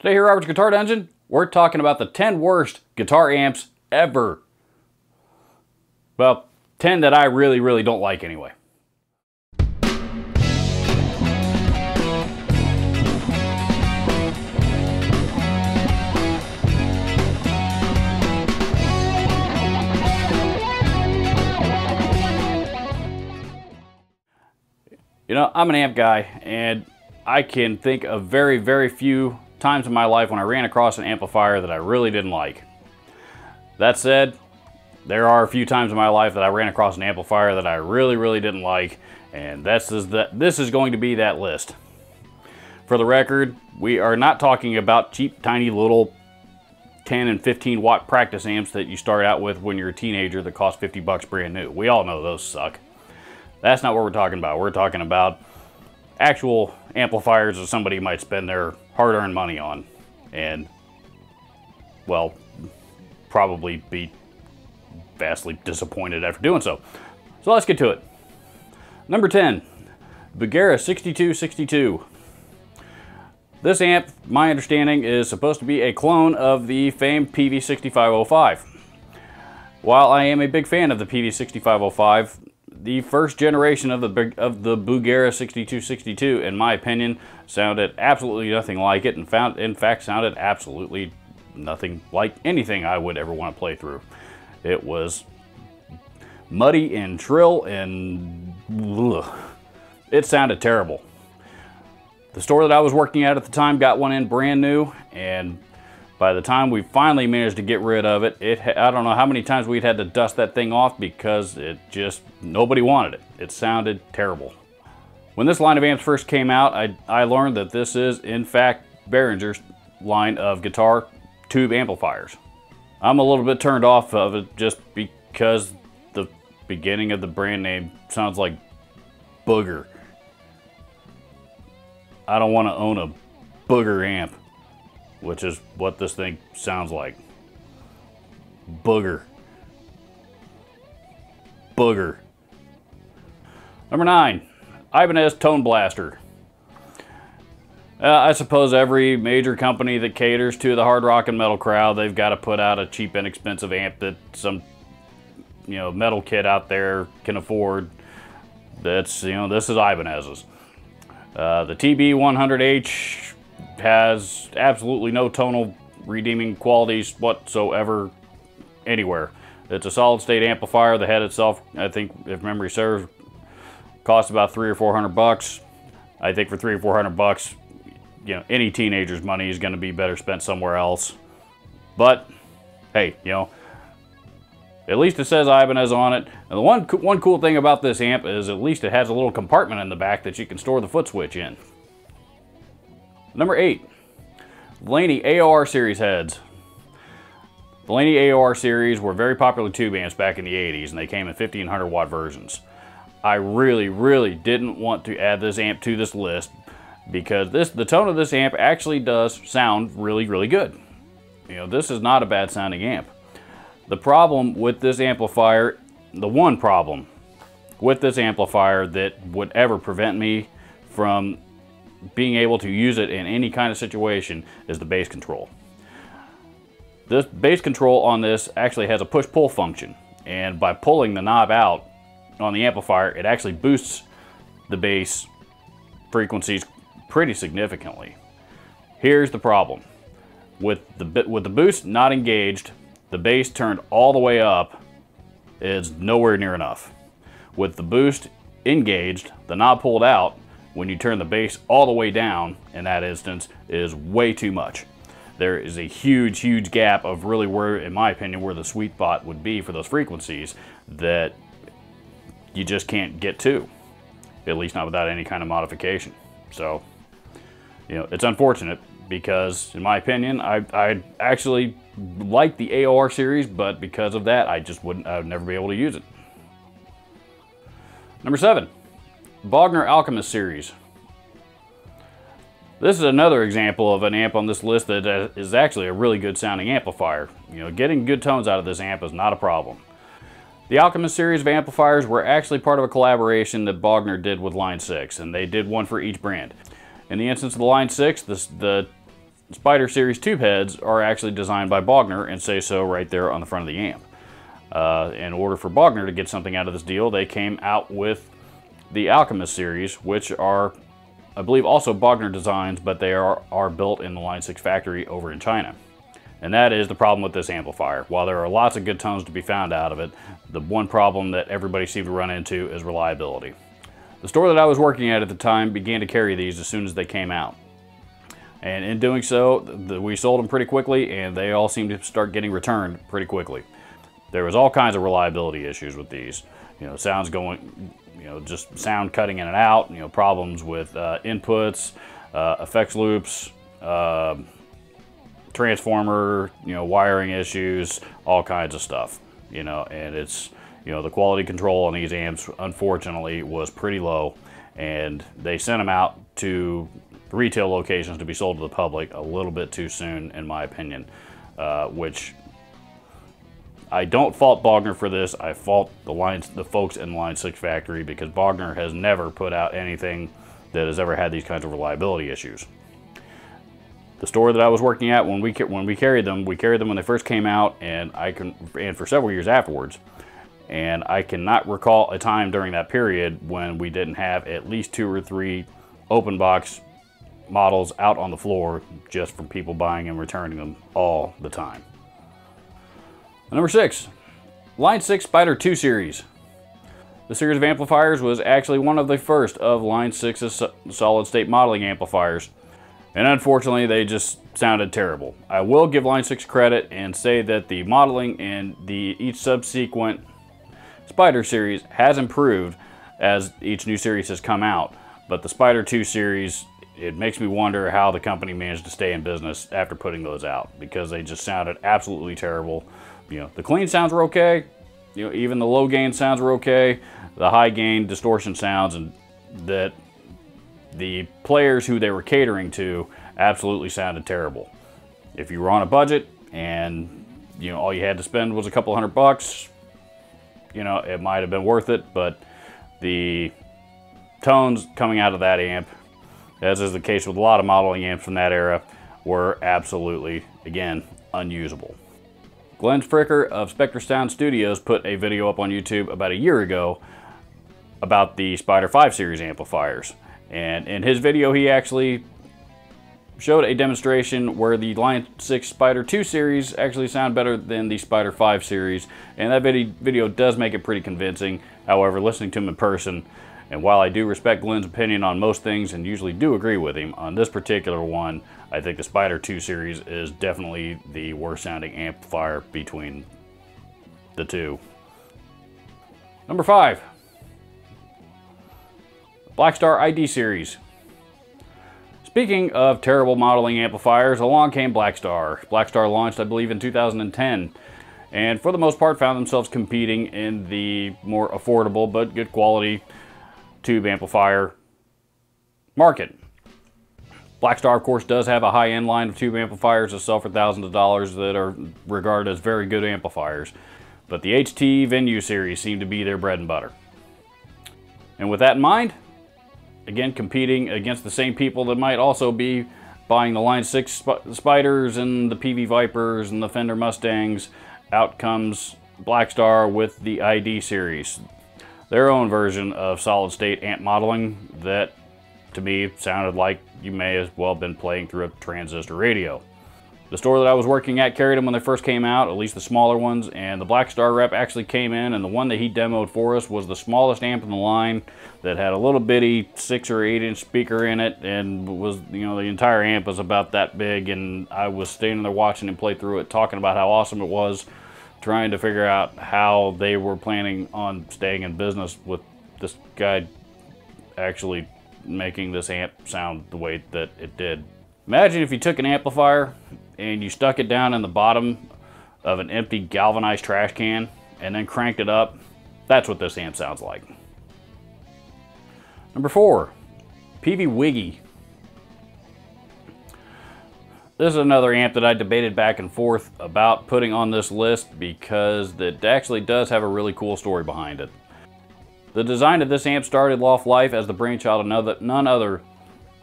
Today here at Robert's Guitar Dungeon, we're talking about the 10 worst guitar amps ever. Well, 10 that I really don't like anyway. You know, I'm an amp guy, and I can think of very few times in my life when I ran across an amplifier that I really didn't like. That said, there are a few times in my life that I ran across an amplifier that I really didn't like, and this is going to be that list. For the record, we are not talking about cheap, tiny little 10 and 15 watt practice amps that you start out with when you're a teenager that cost $50 brand new. We all know those suck. That's not what we're talking about. We're talking about actual amplifiers that somebody might spend their hard-earned money on and, well, probably be vastly disappointed after doing so. So let's get to it. Number 10, Bugera 6262. This amp, my understanding, is supposed to be a clone of the famed PV6505. While I am a big fan of the PV6505, the first generation of the Bugera 6262, in my opinion, sounded absolutely nothing like it, and in fact sounded absolutely nothing like anything I would ever want to play through. It was muddy and shrill and ugh, it sounded terrible. The store that I was working at the time got one in brand new, and by the time we finally managed to get rid of it, I don't know how many times we'd had to dust that thing off because it just, nobody wanted it. It sounded terrible. When this line of amps first came out, I learned that this is, in fact, Behringer's line of guitar tube amplifiers. I'm a little bit turned off of it just because the beginning of the brand name sounds like booger. I don't want to own a booger amp, which is what this thing sounds like. Booger. Booger. Number 9, Ibanez Tone Blaster. I suppose every major company that caters to the hard rock and metal crowd, they've got to put out a cheap and inexpensive amp that some, you know, metal kid out there can afford. That's, you know, this is Ibanez's. The TB 100 H has absolutely no tonal redeeming qualities whatsoever anywhere. It's a solid state amplifier. The head itself, I think, if memory serves, costs about $300 or $400. I think for $300 or $400, you know, any teenager's money is going to be better spent somewhere else. But hey, you know, at least it says Ibanez on it. And the one cool thing about this amp is at least it has a little compartment in the back that you can store the foot switch in. Number 8, Laney AOR series heads. The Laney AOR series were very popular tube amps back in the 80s, and they came in 1500 watt versions. I really didn't want to add this amp to this list because the tone of this amp actually does sound really good. You know, this is not a bad sounding amp. The problem with this amplifier, the one problem with this amplifier that would ever prevent me from being able to use it in any kind of situation is the bass control. This bass control on this actually has a push-pull function, and by pulling the knob out on the amplifier, it actually boosts the bass frequencies pretty significantly. Here's the problem. With the boost not engaged, the bass turned all the way up is nowhere near enough. With the boost engaged, the knob pulled out, when you turn the bass all the way down, in that instance, is way too much. There is a huge gap of really where, in my opinion, where the sweet spot would be for those frequencies that you just can't get to, at least not without any kind of modification. So, you know, it's unfortunate because, in my opinion, I actually like the AOR series, but because of that, I would never be able to use it. Number 7. Bogner Alchemist series. This is another example of an amp on this list that is actually a really good sounding amplifier. You know, getting good tones out of this amp is not a problem. The Alchemist series of amplifiers were actually part of a collaboration that Bogner did with Line 6, and they did one for each brand. In the instance of the Line 6, the Spider Series tube heads are actually designed by Bogner and say so right there on the front of the amp. In order for Bogner to get something out of this deal, they came out with the Alchemist series, which are, I believe, also Bogner designs, but they are built in the Line 6 factory over in China. And that is the problem with this amplifier. While there are lots of good tones to be found out of it, the one problem that everybody seemed to run into is reliability. The store that I was working at the time began to carry these as soon as they came out. And in doing so, we sold them pretty quickly, and they all seemed to start getting returned pretty quickly. There was all kinds of reliability issues with these. You know, sounds going, you know, just sound cutting in and out, you know, problems with inputs, effects loops, transformer, you know, wiring issues, all kinds of stuff, you know, and it's, you know, the quality control on these amps, unfortunately, was pretty low, and they sent them out to retail locations to be sold to the public a little bit too soon, in my opinion, which I don't fault Bogner for this. I fault the folks in Line 6 factory, because Bogner has never put out anything that has ever had these kinds of reliability issues. The store that I was working at, when we carried them, when they first came out, and for several years afterwards. And I cannot recall a time during that period when we didn't have at least 2 or 3 open box models out on the floor just from people buying and returning them all the time. Number 6, Line 6 Spider 2 series. The series of amplifiers was actually one of the first of Line 6's solid state modeling amplifiers, and unfortunately they just sounded terrible. I will give Line 6 credit and say that the modeling in each subsequent Spider series has improved as each new series has come out, but the Spider 2 series, it makes me wonder how the company managed to stay in business after putting those out, because they just sounded absolutely terrible. You know, the clean sounds were okay, you know, even the low gain sounds were okay, the high gain distortion sounds, and that the players who they were catering to absolutely sounded terrible. If you were on a budget and, you know, all you had to spend was a couple $100, you know, it might have been worth it, but the tones coming out of that amp, as is the case with a lot of modeling amps from that era, were absolutely, again, unusable. Glenn Fricker of Specter Sound Studios put a video up on YouTube about a year ago about the Spider 5 series amplifiers. And in his video, he actually showed a demonstration where the Line 6 Spider 2 series actually sound better than the Spider 5 series. And that video does make it pretty convincing. However, listening to him in person, and while I do respect Glenn's opinion on most things and usually do agree with him, on this particular one, I think the Spider 2 series is definitely the worst sounding amplifier between the two. Number 5, Blackstar ID series. Speaking of terrible modeling amplifiers, along came Blackstar. Blackstar launched, I believe, in 2010. And for the most part found themselves competing in the more affordable but good quality tube amplifier market. Blackstar, of course, does have a high-end line of tube amplifiers that sell for thousands of dollars that are regarded as very good amplifiers, but the HT Venue series seemed to be their bread and butter. And with that in mind, again, competing against the same people that might also be buying the Line 6 Spiders and the Peavey Vipers and the Fender Mustangs, out comes Blackstar with the ID series, their own version of solid state amp modeling that, to me, sounded like you may as well have been playing through a transistor radio. The store that I was working at carried them when they first came out, at least the smaller ones, and the Blackstar rep actually came in, and the one that he demoed for us was the smallest amp in the line that had a little bitty 6- or 8-inch speaker in it, and was, you know, the entire amp was about that big, and I was standing there watching him play through it, talking about how awesome it was, trying to figure out how they were planning on staying in business with this guy actually making this amp sound the way that it did. Imagine if you took an amplifier and you stuck it down in the bottom of an empty galvanized trash can and then cranked it up. That's what this amp sounds like. Number 4, Peavey Wiggy. This is another amp that I debated back and forth about putting on this list because it actually does have a really cool story behind it. The design of this amp started off life as the brainchild of none other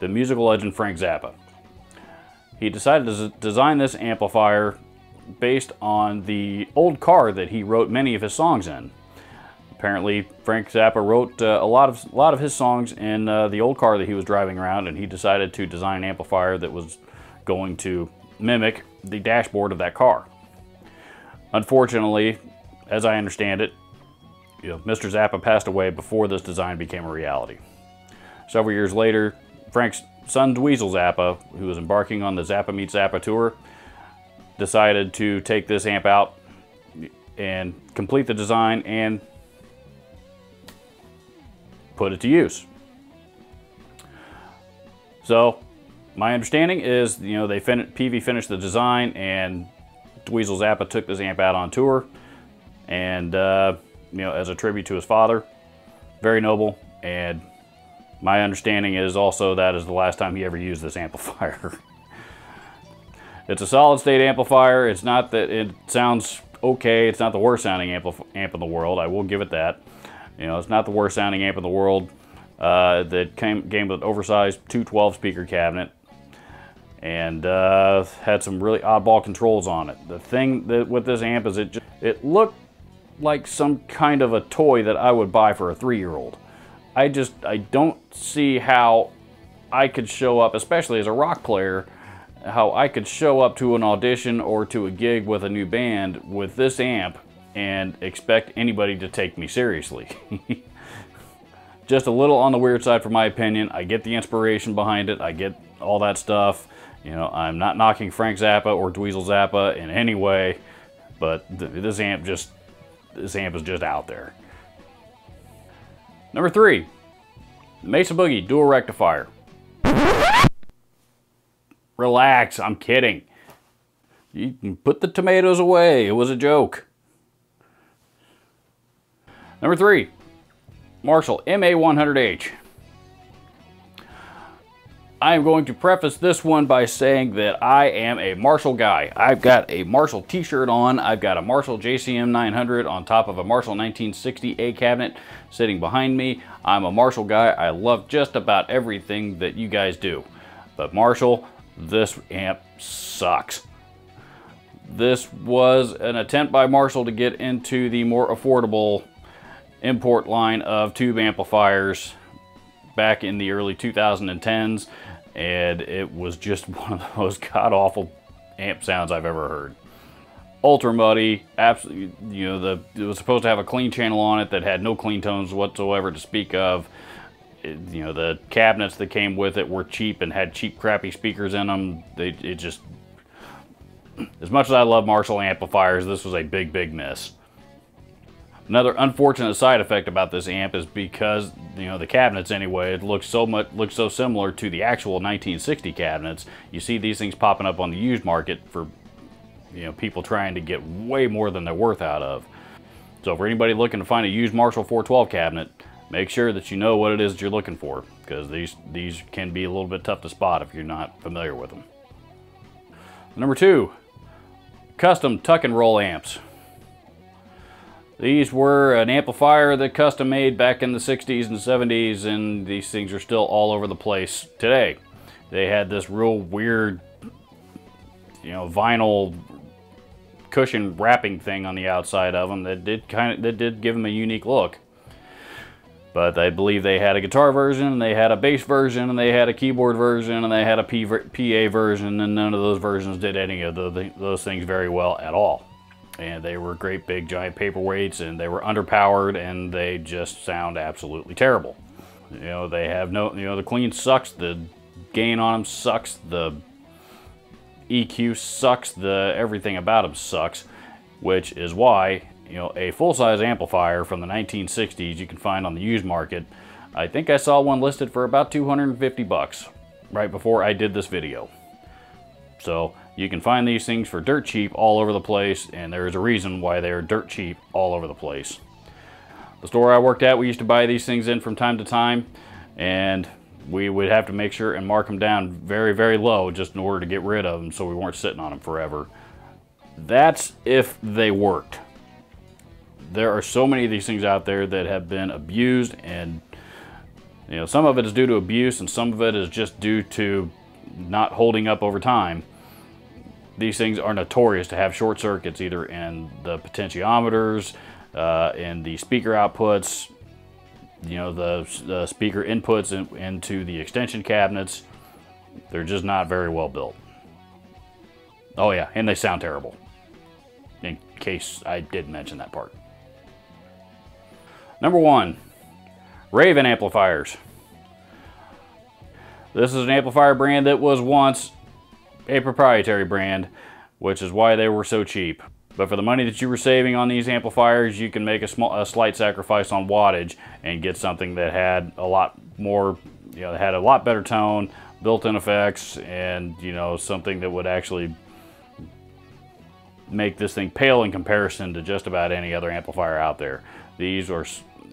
than musical legend Frank Zappa. He decided to design this amplifier based on the old car that he wrote many of his songs in. Apparently, Frank Zappa wrote a lot of his songs in the old car that he was driving around, and he decided to design an amplifier that was going to mimic the dashboard of that car. Unfortunately, as I understand it, you know, Mr. Zappa passed away before this design became a reality. Several years later, Frank's son Dweezil Zappa, who was embarking on the Zappa meets Zappa tour, decided to take this amp out and complete the design and put it to use. So my understanding is, you know, they Peavey finished the design, and Dweezil Zappa took this amp out on tour, and you know, as a tribute to his father. Very noble, and my understanding is also that is the last time he ever used this amplifier. It's a solid state amplifier. It's not that it sounds okay. It's not the worst sounding amp in the world. I will give it that. You know, it's not the worst sounding amp in the world. That came with an oversized 212 speaker cabinet, and had some really oddball controls on it. The thing that with this amp is it looked like some kind of a toy that I would buy for a 3-year-old. I don't see how I could show up, especially as a rock player, how I could show up to an audition or to a gig with a new band with this amp and expect anybody to take me seriously. Just a little on the weird side for my opinion. I get the inspiration behind it. I get all that stuff. You know, I'm not knocking Frank Zappa or Dweezil Zappa in any way, but this amp is just out there. Number 3, Mesa Boogie Dual Rectifier. Relax, I'm kidding. You can put the tomatoes away. It was a joke. Number 3, Marshall MA100H. I am going to preface this one by saying that I am a Marshall guy. I've got a Marshall t-shirt on. I've got a Marshall JCM 900 on top of a Marshall 1960A cabinet sitting behind me. I'm a Marshall guy. I love just about everything that you guys do. But Marshall, this amp sucks. This was an attempt by Marshall to get into the more affordable import line of tube amplifiers back in the early 2010s, and it was just one of the most god-awful amp sounds I've ever heard. Ultra muddy, absolutely. You know, it was supposed to have a clean channel on it that had no clean tones whatsoever to speak of. You know, the cabinets that came with it were cheap and had cheap, crappy speakers in them. It just, as much as I love Marshall amplifiers, this was a big, big miss. Another unfortunate side effect about this amp is because, you know, the cabinets anyway, it looks so similar to the actual 1960 cabinets. You see these things popping up on the used market for, you know, people trying to get way more than they're worth out of. So for anybody looking to find a used Marshall 412 cabinet, make sure that you know what it is that you're looking for, because these can be a little bit tough to spot if you're not familiar with them. Number 2, custom tuck and roll amps. These were an amplifier that custom made back in the 60s and 70s, and these things are still all over the place today. They had this real weird, you know, vinyl cushion wrapping thing on the outside of them that did give them a unique look. But I believe they had a guitar version, they had a bass version, and they had a keyboard version, and they had a PA version, and none of those versions did any of those things very well at all. And they were great big giant paperweights, and they were underpowered, and they just sound absolutely terrible. You know, they have no, you know, the clean sucks, the gain on them sucks, the EQ sucks, the everything about them sucks, which is why, you know, a full-size amplifier from the 1960s you can find on the used market. I think I saw one listed for about 250 bucks right before I did this video. So you can find these things for dirt cheap all over the place, and there is a reason why they are dirt cheap all over the place. The store I worked at, we used to buy these things in from time to time, and we would have to make sure and mark them down very, very low just in order to get rid of them so we weren't sitting on them forever. That's if they worked. There are so many of these things out there that have been abused, and you know, some of it is due to abuse and some of it is just due to not holding up over time. These things are notorious to have short circuits, either in the potentiometers, in the speaker outputs, you know, the speaker inputs into the extension cabinets. They're just not very well built. Oh yeah, and they sound terrible, in case I did mention that part. Number one, Raven amplifiers. This is an amplifier brand that was once a proprietary brand, which is why they were so cheap. But for the money that you were saving on these amplifiers, you can make a slight sacrifice on wattage and get something that had a lot more, you know, had a lot better tone, built-in effects, and, you know, something that would actually make this thing pale in comparison to just about any other amplifier out there. These were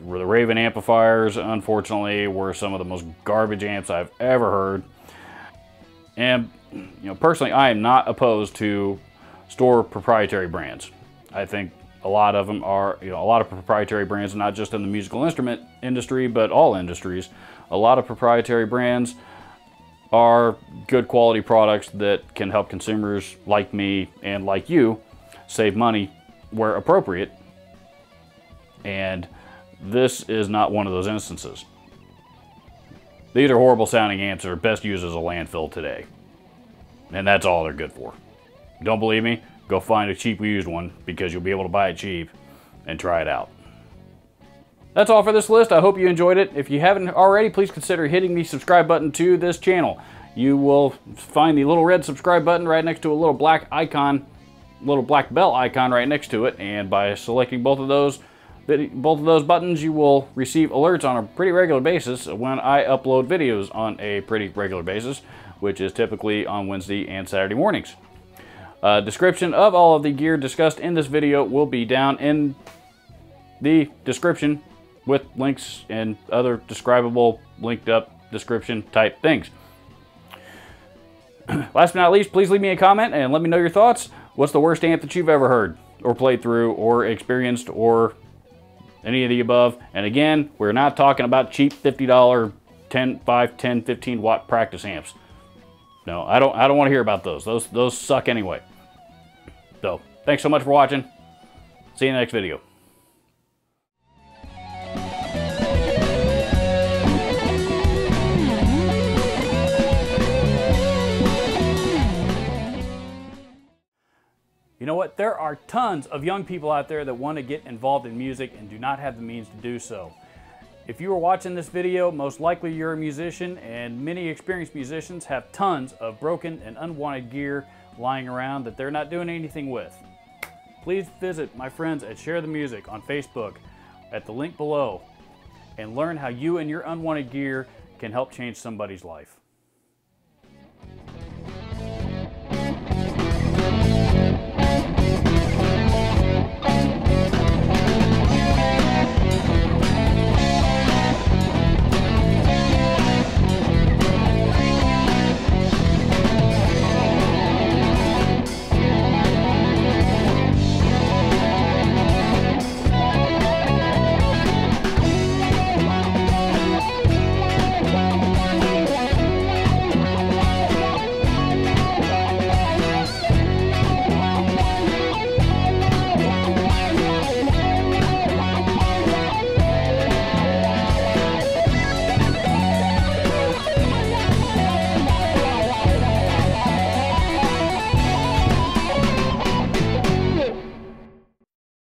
the Raven amplifiers, unfortunately, were some of the most garbage amps I've ever heard. And, you know, personally, I am not opposed to store proprietary brands. I think a lot of them are, you know, a lot of proprietary brands, not just in the musical instrument industry, but all industries. A lot of proprietary brands are good quality products that can help consumers like me and like you save money where appropriate. And this is not one of those instances. These are horrible sounding amps that are best used as a landfill today. And that's all they're good for. Don't believe me? Go find a cheap used one, because you'll be able to buy it cheap and try it out. That's all for this list. I hope you enjoyed it. If you haven't already, please consider hitting the subscribe button to this channel. You will find the little red subscribe button right next to a little black icon, little black bell icon right next to it. And by selecting both of those buttons, you will receive alerts on a pretty regular basis when I upload videos on a pretty regular basis, which is typically on Wednesday and Saturday mornings. Description of all of the gear discussed in this video will be down in the description, with links and other describable, linked up description type things. Last but not least, please leave me a comment and let me know your thoughts. What's the worst amp that you've ever heard or played through or experienced or any of the above? And again, we're not talking about cheap $50 5, 10, 15 watt practice amps. No, I don't want to hear about those. Those suck anyway. So, thanks so much for watching. See you in the next video. You know what? There are tons of young people out there that want to get involved in music and do not have the means to do so. If you are watching this video, most likely you're a musician, and many experienced musicians have tons of broken and unwanted gear lying around that they're not doing anything with. Please visit my friends at Share the Music on Facebook at the link below and learn how you and your unwanted gear can help change somebody's life.